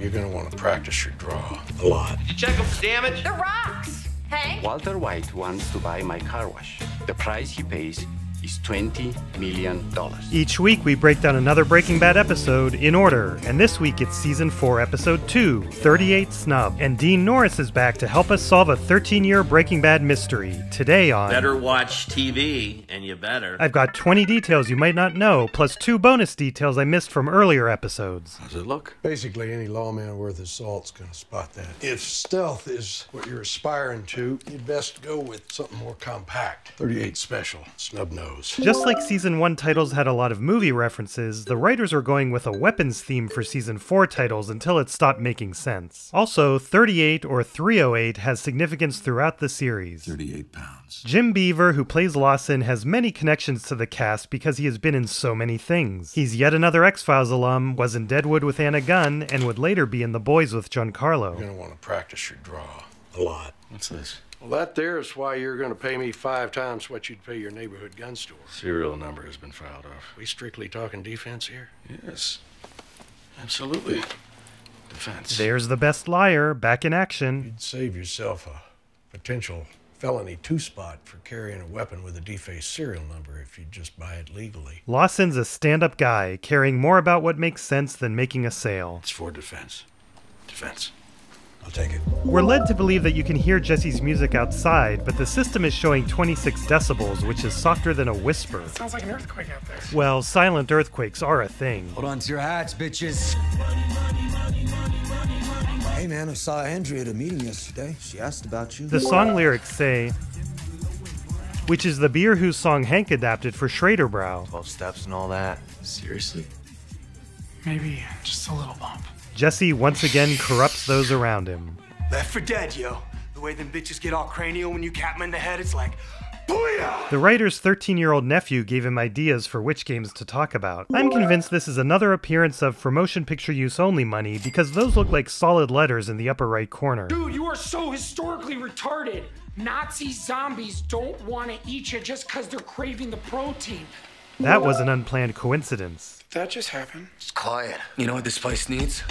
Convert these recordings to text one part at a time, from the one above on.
You're gonna want to practice your draw a lot. Did you check them for damage? They're rocks, Hank. Walter White wants to buy my car wash. The price he pays is $20 million. Each week we break down another Breaking Bad episode in order, and this week it's Season 4, Episode 2, 38 Snub, and Dean Norris is back to help us solve a 13-year Breaking Bad mystery, today on Better Watch TV, and you better. I've got 20 details you might not know, plus 2 bonus details I missed from earlier episodes. How's it look? Basically, any lawman worth his salt's gonna spot that. If stealth is what you're aspiring to, you'd best go with something more compact. 38 Special, Snub Nose. Just like Season 1 titles had a lot of movie references, the writers were going with a weapons theme for Season 4 titles until it stopped making sense. Also, 38 or 308 has significance throughout the series. 38 pounds. Jim Beaver, who plays Lawson, has many connections to the cast because he has been in so many things. He's yet another X-Files alum, was in Deadwood with Anna Gunn, and would later be in The Boys with Giancarlo. You're gonna want to practice your draw a lot. What's this? Well, that there is why you're going to pay me 5 times what you'd pay your neighborhood gun store. Serial number has been filed off. We strictly talking defense here? Yes, absolutely. Defense. There's the best liar, back in action. You'd save yourself a potential felony 2-spot for carrying a weapon with a defaced serial number if you just buy it legally. Lawson's a stand-up guy, caring more about what makes sense than making a sale. It's for defense. Defense. I'll take it. We're led to believe that you can hear Jesse's music outside, but the system is showing 26 decibels, which is softer than a whisper. It sounds like an earthquake out there. Well, silent earthquakes are a thing. Hold on to your hats, bitches. Hey man, I saw Andrea at a meeting yesterday. She asked about you. The song lyrics say, which is the Beer Who's song Hank adapted for Schraderbräu. 12 steps and all that. Seriously? Maybe just a little bump. Jesse once again corrupts those around him. Left 4 Dead, yo. The way them bitches get all cranial when you cap them in the head, it's like, booyah! The writer's 13-year-old nephew gave him ideas for which games to talk about. I'm convinced this is another appearance of for motion picture use only money because those look like solid letters in the upper right corner. Dude, you are so historically retarded. Nazi zombies don't want to eat you just because they're craving the protein. That was an unplanned coincidence. Did that just happen? It's quiet. You know what this place needs?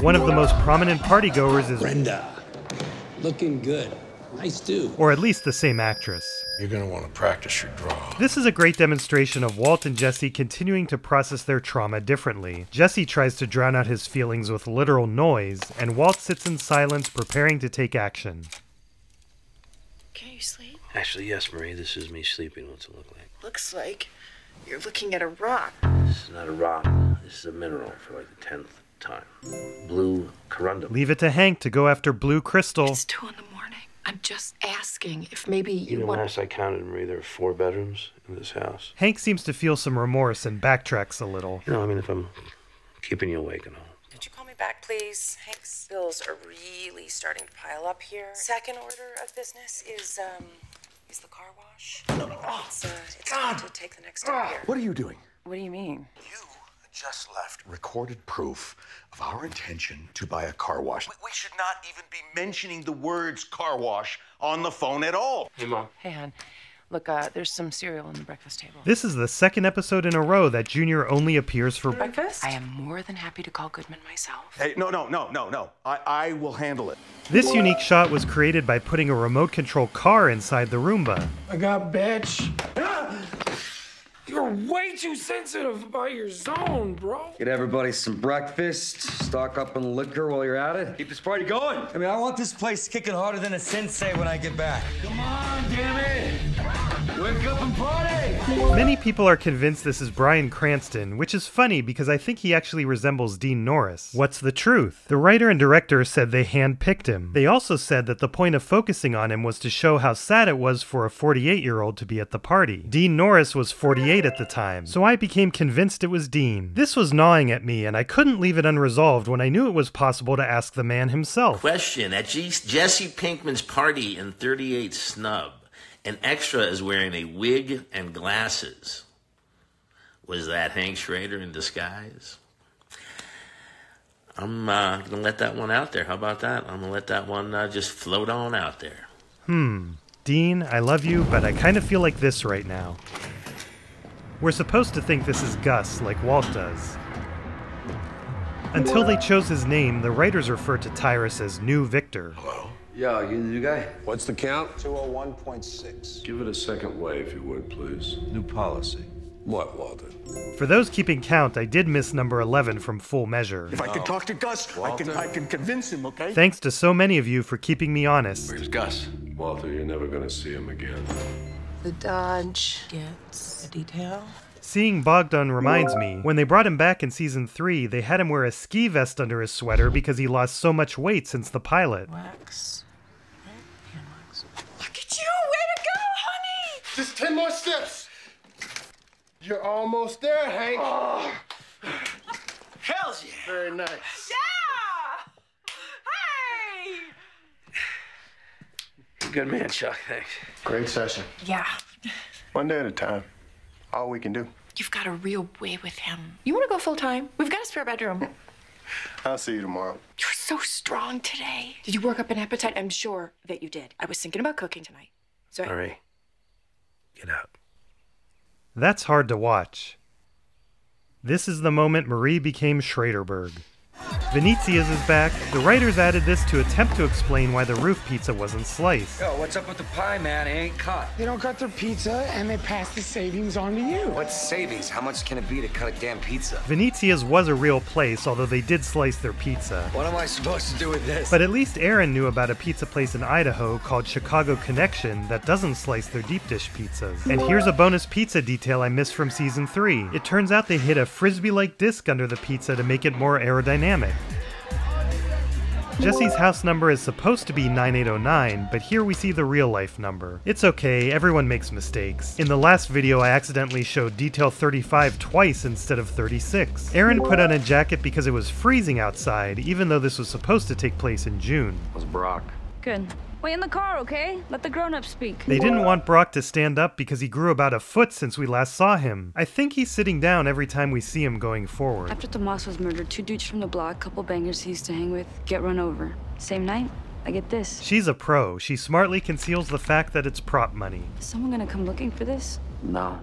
One of the most prominent partygoers is Brenda. Looking good. Nice do. Or at least the same actress. You're gonna want to practice your draw. This is a great demonstration of Walt and Jesse continuing to process their trauma differently. Jesse tries to drown out his feelings with literal noise, and Walt sits in silence preparing to take action. Can you sleep? Actually, yes, Marie, this is me sleeping. What's it look like? Looks like you're looking at a rock. This is not a rock. This is a mineral for like the 10th time. Blue corundum. Leave it to Hank to go after blue crystal. It's 2 in the morning. I'm just asking if maybe you want... last I counted, Marie, there are 4 bedrooms in this house. Hank seems to feel some remorse and backtracks a little. You know, I mean, if I'm keeping you awake and all. Could you call me back, please? Hank's bills are really starting to pile up here. Second order of business is, is the car wash? It's time to take the next step here. What are you doing? What do you mean? You just left recorded proof of our intention to buy a car wash. We should not even be mentioning the words car wash on the phone at all. Hey, Mom. Hey, hon. Look, there's some cereal on the breakfast table. This is the second episode in a row that Junior only appears for breakfast. I am more than happy to call Goodman myself. Hey, no. I will handle it. This unique shot was created by putting a remote control car inside the Roomba. I got bitch. You're way too sensitive about your zone, bro. Get everybody some breakfast, stock up on liquor while you're at it. Keep this party going. I mean, I want this place kicking harder than a sensei when I get back. Come on, damn it. Wake up and party! Many people are convinced this is Bryan Cranston, which is funny because I think he actually resembles Dean Norris. What's the truth? The writer and director said they handpicked him. They also said that the point of focusing on him was to show how sad it was for a 48-year-old to be at the party. Dean Norris was 48 at the time, so I became convinced it was Dean. This was gnawing at me, and I couldn't leave it unresolved when I knew it was possible to ask the man himself. Question: at Jesse Pinkman's party in 38 Snub, an extra is wearing a wig and glasses. Was that Hank Schrader in disguise? I'm going to let that one out there. How about that? I'm going to let that one just float on out there. Dean, I love you, but I kind of feel like this right now. We're supposed to think this is Gus, like Walt does. Until they chose his name, the writers referred to Tyrus as New Victor. Hello? Yo, you the new guy? What's the count? 201.6. Give it a second wave, if you would, please. New policy. What, Walter? For those keeping count, I did miss number 11 from Full Measure. If I could talk to Gus, I can convince him, okay? Thanks to so many of you for keeping me honest. Where's Gus? Walter, you're never gonna see him again. The Dodge gets a detail. Seeing Bogdan reminds me, when they brought him back in season 3, they had him wear a ski vest under his sweater because he lost so much weight since the pilot. Wax. Wax. Look at you! Way to go, honey! Just 10 more steps! You're almost there, Hank. Oh. Hell yeah! Very nice. Yeah! Hey! Good man, Chuck. Thanks. Great session. Yeah. One day at a time. All we can do. You've got a real way with him. You want to go full time? We've got a spare bedroom. I'll see you tomorrow. You were so strong today. Did you work up an appetite? I'm sure that you did. I was thinking about cooking tonight. So Marie, get out. That's hard to watch. This is the moment Marie became Schraderberg. Venezia's is back. The writers added this to attempt to explain why the roof pizza wasn't sliced. Yo, what's up with the pie, man? It ain't cut. They don't cut their pizza, and they pass the savings on to you. What's savings? How much can it be to cut a damn pizza? Venezia's was a real place, although they did slice their pizza. What am I supposed to do with this? But at least Aaron knew about a pizza place in Idaho called Chicago Connection that doesn't slice their deep dish pizzas. And here's a bonus pizza detail I missed from season 3. It turns out they hid a frisbee-like disc under the pizza to make it more aerodynamic. Jesse's house number is supposed to be 9809, but here we see the real-life number. It's okay, everyone makes mistakes. In the last video, I accidentally showed detail 35 twice instead of 36. Aaron put on a jacket because it was freezing outside, even though this was supposed to take place in June. How's Brock? Good. Wait in the car, okay? Let the grown-ups speak. They didn't want Brock to stand up because he grew about a foot since we last saw him. I think he's sitting down every time we see him going forward. After Tomas was murdered, 2 dudes from the block, couple bangers he used to hang with, get run over. Same night, I get this. She's a pro. She smartly conceals the fact that it's prop money. Is someone gonna come looking for this? No.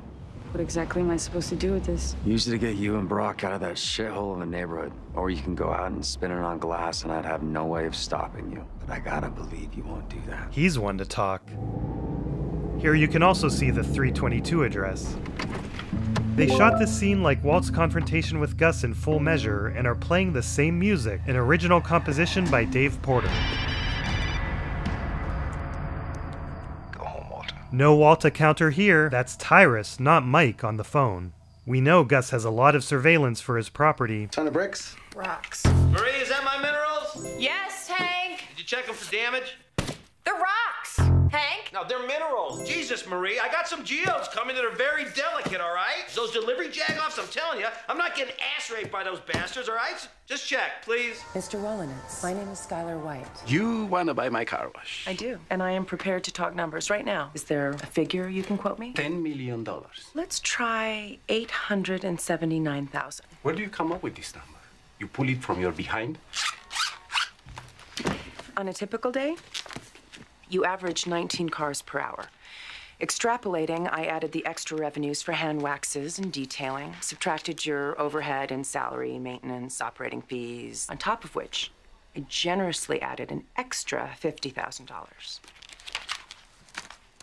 What exactly am I supposed to do with this? Use it to get you and Brock out of that shithole of a neighborhood. Or you can go out and spin it on glass and I'd have no way of stopping you. But I gotta believe you won't do that. He's one to talk. Here you can also see the 322 address. They shot this scene like Walt's confrontation with Gus in Full Measure and are playing the same music, an original composition by Dave Porter. No Walter counter here. That's Tyrus, not Mike, on the phone. We know Gus has a lot of surveillance for his property. Ton of bricks? Rocks. Marie, is that my minerals? Yes, Hank. Did you check them for damage? They're rocks, Hank. No, they're minerals. Jesus, Marie, I got some geodes coming that are very delicate, all right? Those delivery jag-offs, I'm telling you, I'm not getting ass-raped by those bastards, all right? Just check, please. Mr. Rolinitz, my name is Skylar White. You want to buy my car wash? I do, and I am prepared to talk numbers right now. Is there a figure you can quote me? $10 million. Let's try 879,000. Where do you come up with this number? You pull it from your behind? On a typical day, you average 19 cars per hour. Extrapolating, I added the extra revenues for hand waxes and detailing, subtracted your overhead and salary, maintenance, operating fees, on top of which I generously added an extra $50,000.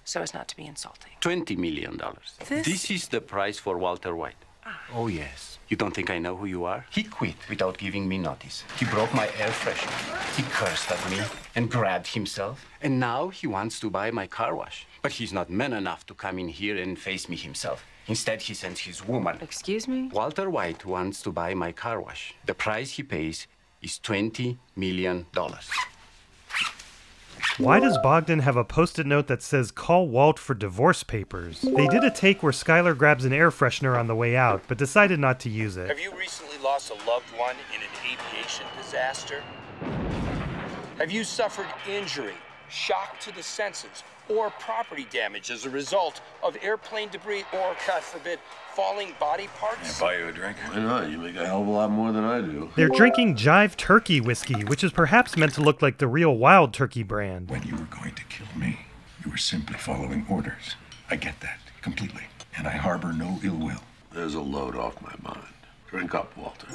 So as not to be insulting. $20 million. This is the price for Walter White. Ah. Oh, yes. You don't think I know who you are? He quit without giving me notice. He broke my air freshener. He cursed at me and grabbed himself. And now he wants to buy my car wash. But he's not man enough to come in here and face me himself. Instead, he sends his woman. Excuse me? Walter White wants to buy my car wash. The price he pays is $20 million. Why does Bogdan have a post-it note that says, "Call Walt for divorce papers"? They did a take where Skylar grabs an air freshener on the way out, but decided not to use it. Have you recently lost a loved one in an aviation disaster? Have you suffered injury, shock to the senses, or property damage as a result of airplane debris or, God forbid, falling body parts? Can I buy you a drink? Why not? You make a hell of a lot more than I do. They're drinking Jive Turkey whiskey, which is perhaps meant to look like the real Wild Turkey brand. When you were going to kill me, you were simply following orders. I get that completely, and I harbor no ill will. There's a load off my mind. Drink up, Walter.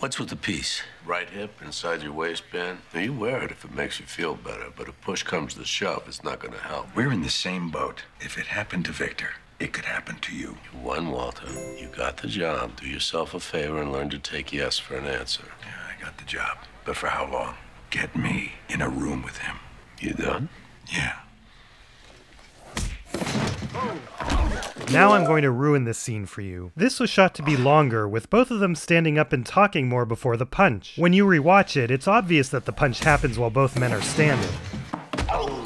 What's with the piece? Right hip, inside your waistband. Now, you wear it if it makes you feel better, but if push comes to shove, it's not gonna help. We're in the same boat. If it happened to Victor, it could happen to you. You won, Walter. You got the job. Do yourself a favor and learn to take yes for an answer. Yeah, I got the job. But for how long? Get me in a room with him. You done? Yeah. Now I'm going to ruin this scene for you. This was shot to be longer, with both of them standing up and talking more before the punch. When you rewatch it, it's obvious that the punch happens while both men are standing.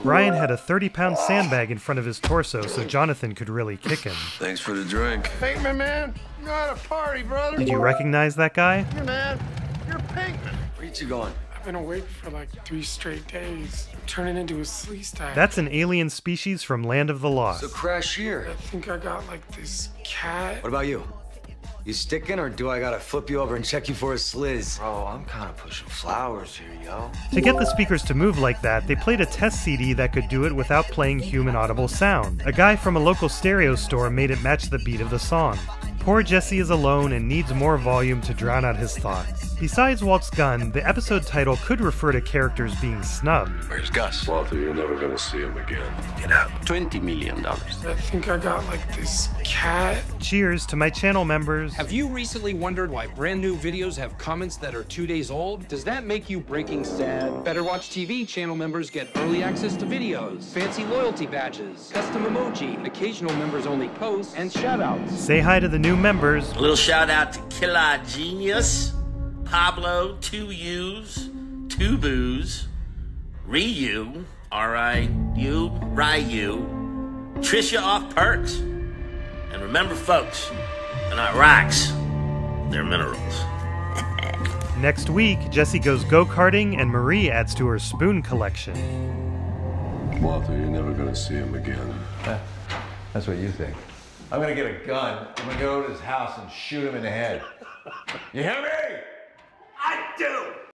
Ryan had a 30-pound sandbag in front of his torso, so Jonathan could really kick him. Thanks for the drink. Pinkman, man. You're at a party, brother. Did you recognize that guy? Hey, man. You're Pinkman. Where you going? I've been awake for like 3 straight days. I'm turning into a sleestak. That's an alien species from Land of the Lost. So crash here. I think I got like this cat. What about you? You sticking, or do I gotta flip you over and check you for a sliz? Bro, I'm kinda pushing flowers here, yo. To get the speakers to move like that, they played a test CD that could do it without playing human audible sound. A guy from a local stereo store made it match the beat of the song. Poor Jesse is alone and needs more volume to drown out his thoughts. Besides Walt's gun, the episode title could refer to characters being snubbed. Where's Gus? Walter, you're never gonna see him again. Get out. $20 million. I think I got like this cat. Cheers to my channel members. Have you recently wondered why brand new videos have comments that are 2 days old? Does that make you breaking sad? Better Watch TV channel members get early access to videos, fancy loyalty badges, custom emoji, occasional members only posts, and shoutouts. Say hi to the new members. A little shout out to Killer Genius, Pablo, 2 U's, 2 Boo's, Ryu, R-I-U, Ryu, Trisha Off Perks. And remember, folks, they're not rocks, they're minerals. Next week, Jesse goes go-karting and Marie adds to her spoon collection. Walter, you're never gonna see him again. That's what you think. I'm gonna get a gun, I'm gonna go to his house and shoot him in the head. You hear me? I do!